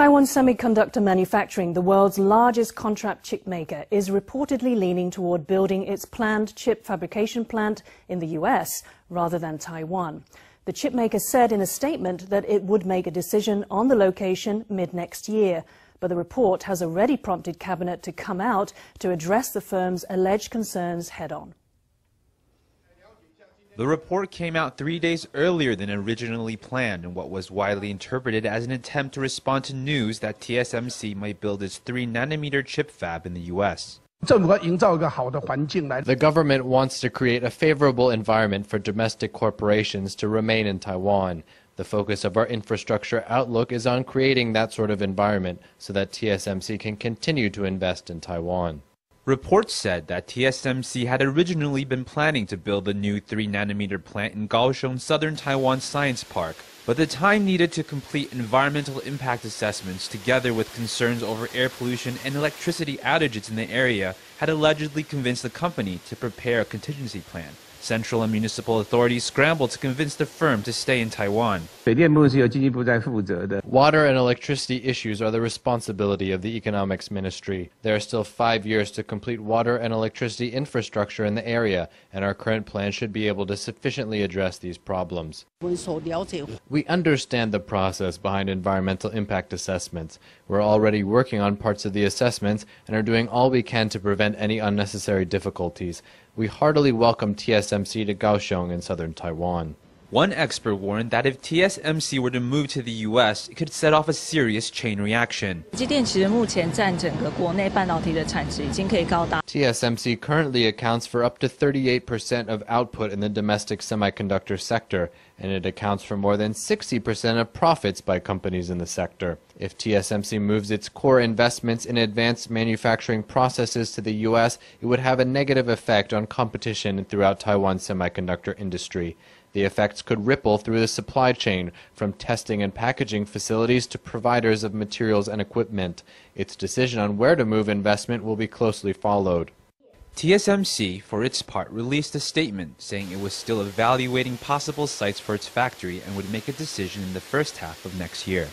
Taiwan Semiconductor Manufacturing, the world's largest contract chip maker, is reportedly leaning toward building its planned chip fabrication plant in the U.S. rather than Taiwan. The chip maker said in a statement that it would make a decision on the location mid-next year, but the report has already prompted Cabinet to come out to address the firm's alleged concerns head-on. The report came out 3 days earlier than originally planned in what was widely interpreted as an attempt to respond to news that TSMC might build its 3-nanometer chip fab in the U.S. The government wants to create a favorable environment for domestic corporations to remain in Taiwan. The focus of our infrastructure outlook is on creating that sort of environment so that TSMC can continue to invest in Taiwan. Reports said that TSMC had originally been planning to build a new 3-nanometer plant in Kaohsiung, Southern Taiwan Science Park, but the time needed to complete environmental impact assessments together with concerns over air pollution and electricity outages in the area had allegedly convinced the company to prepare a contingency plan. Central and municipal authorities scrambled to convince the firm to stay in Taiwan. Water and electricity issues are the responsibility of the Economics Ministry. There are still 5 years to complete water and electricity infrastructure in the area, and our current plan should be able to sufficiently address these problems. We understand the process behind environmental impact assessments. We're already working on parts of the assessments and are doing all we can to prevent any unnecessary difficulties. We heartily welcome TSMC to Kaohsiung in southern Taiwan. One expert warned that if TSMC were to move to the U.S., it could set off a serious chain reaction. TSMC currently accounts for up to 38% of output in the domestic semiconductor sector, and it accounts for more than 60% of profits by companies in the sector. If TSMC moves its core investments in advanced manufacturing processes to the U.S., it would have a negative effect on competition throughout Taiwan's semiconductor industry. The effects could ripple through the supply chain, from testing and packaging facilities to providers of materials and equipment. Its decision on where to move investment will be closely followed. TSMC, for its part, released a statement saying it was still evaluating possible sites for its factory and would make a decision in the first half of next year.